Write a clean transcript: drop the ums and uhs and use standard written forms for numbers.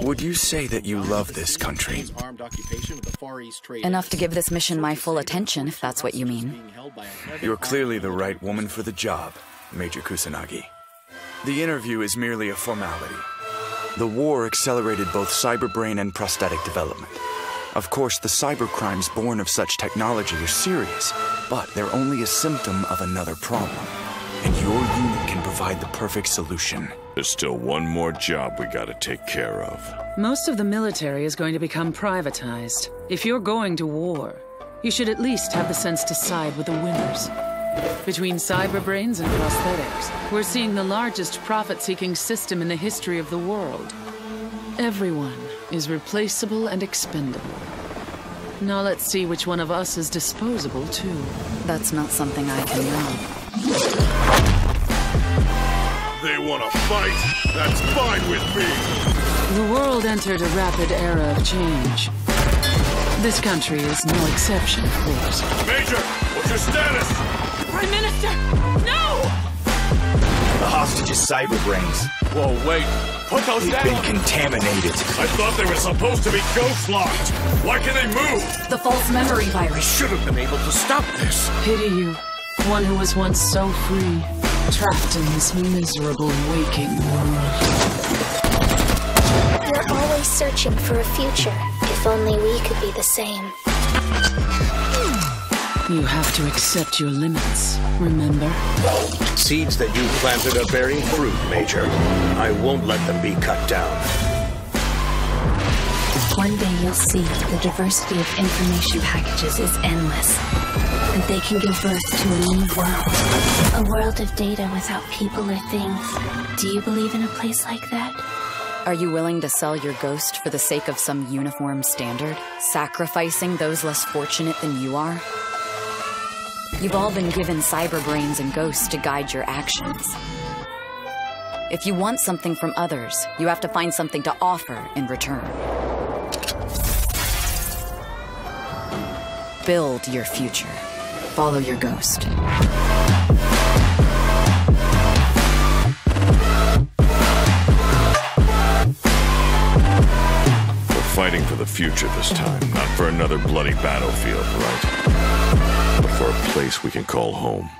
Would you say that you love this country? Enough to give this mission my full attention, if that's what you mean. You're clearly the right woman for the job, Major Kusanagi. The interview is merely a formality. The war accelerated both cyberbrain and prosthetic development. Of course, the cybercrimes born of such technology are serious, but they're only a symptom of another problem. And your unit can provide the perfect solution. There's still one more job we gotta take care of. Most of the military is going to become privatized. If you're going to war, you should at least have the sense to side with the winners. Between cyberbrains and prosthetics, we're seeing the largest profit-seeking system in the history of the world. Everyone is replaceable and expendable. Now let's see which one of us is disposable, too. That's not something I can know. They want to fight? That's fine with me! The world entered a rapid era of change. This country is no exception, of course. Major, what's your status? The Prime Minister! No! The hostage is cyberbrains. Whoa, wait. Put those down! They've been contaminated. I thought they were supposed to be ghost-locked. Why can they move? The false memory virus. I should have been able to stop this. Pity you. One who was once so free, trapped in this miserable waking world. We're always searching for a future. If only we could be the same. You have to accept your limits, remember? Seeds that you planted are bearing fruit, Major. I won't let them be cut down. One day you'll see the diversity of information packages is endless, and they can give birth to a new world. A world of data without people or things. Do you believe in a place like that? Are you willing to sell your ghost for the sake of some uniform standard, sacrificing those less fortunate than you are? You've all been given cyberbrains and ghosts to guide your actions. If you want something from others, you have to find something to offer in return. Build your future. Follow your ghost. We're fighting for the future this time, not for another bloody battlefield, right? But for a place we can call home.